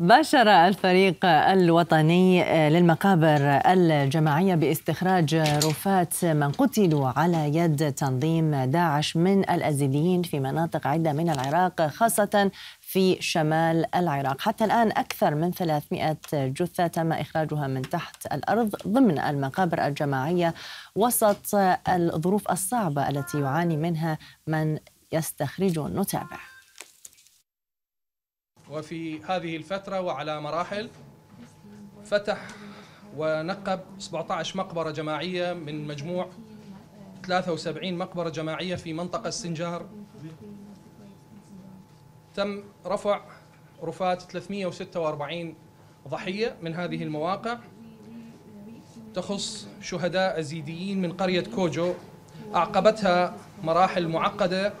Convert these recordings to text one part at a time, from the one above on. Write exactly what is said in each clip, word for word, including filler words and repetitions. باشر الفريق الوطني للمقابر الجماعية باستخراج رفات من قتلوا على يد تنظيم داعش من الإيزيديين في مناطق عدة من العراق، خاصة في شمال العراق. حتى الآن أكثر من ثلاثمئة جثة تم إخراجها من تحت الأرض ضمن المقابر الجماعية، وسط الظروف الصعبة التي يعاني منها من يستخرجون. نتابع. وفي هذه الفترة وعلى مراحل فتح ونقب سبعة عشر مقبرة جماعية من مجموع ثلاثة وسبعين مقبرة جماعية في منطقة السنجار. تم رفع رفات ثلاثمئة وستة وأربعين ضحية من هذه المواقع، تخص شهداء إيزيديين من قرية كوجو أعقبتها مراحل معقدة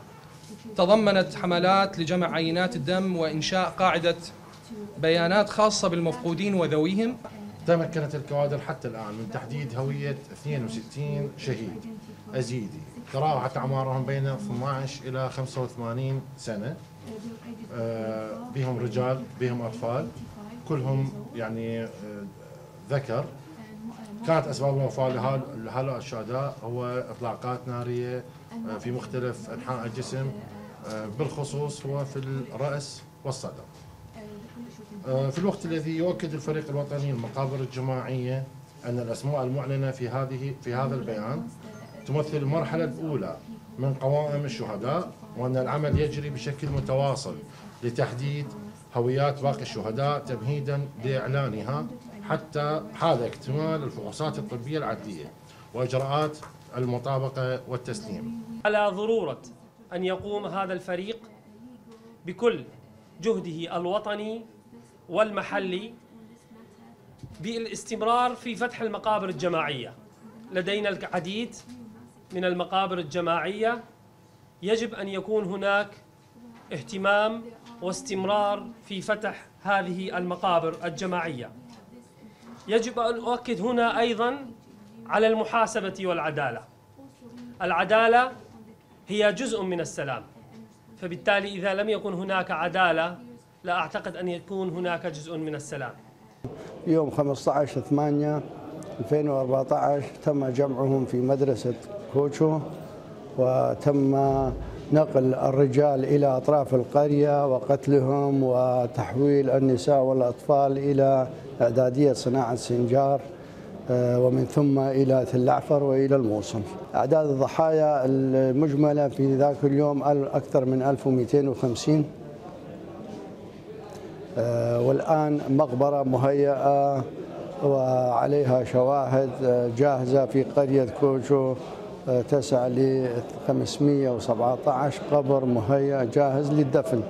تضمنت حملات لجمع عينات الدم وإنشاء قاعدة بيانات خاصة بالمفقودين وذويهم. تمكنت الكوادر حتى الآن من تحديد هوية اثنين وستين شهيد إيزيدي تراوحت أعمارهم بين اثنتي عشرة إلى خمسة وثمانين سنة، بهم رجال بهم أطفال، كلهم يعني ذكر. كانت أسباب الوفاة لهؤلاء الشهداء هو إطلاقات نارية في مختلف أنحاء الجسم، بالخصوص هو في الرأس والصدر. في الوقت الذي يؤكد الفريق الوطني المقابر الجماعية أن الأسماء المعلنة في هذه في هذا البيان تمثل المرحلة الأولى من قوائم الشهداء، وأن العمل يجري بشكل متواصل لتحديد هويات باقي الشهداء تمهيدا لإعلانها حتى حال اكتمال الفحوصات الطبية العدلية وإجراءات المطابقة والتسليم. على ضرورة أن يقوم هذا الفريق بكل جهده الوطني والمحلي بالاستمرار في فتح المقابر الجماعية. لدينا العديد من المقابر الجماعية، يجب أن يكون هناك اهتمام واستمرار في فتح هذه المقابر الجماعية. يجب أن أؤكد هنا أيضا على المحاسبة والعدالة. العدالة هي جزء من السلام، فبالتالي إذا لم يكن هناك عدالة لا أعتقد أن يكون هناك جزء من السلام. يوم خمسة عشر ثمانية ألفين وأربعة عشر تم جمعهم في مدرسة كوتشو، وتم نقل الرجال إلى أطراف القرية وقتلهم، وتحويل النساء والأطفال إلى إعدادية صناعة السنجار، ومن ثم إلى تلعفر وإلى الموصل. أعداد الضحايا المجملة في ذاك اليوم أكثر من ألف ومئتين وخمسين، والآن مقبرة مهيئة وعليها شواهد جاهزة في قرية كوجو تسعى ل خمسمئة وسبعة عشر قبر مهيئ جاهز للدفن.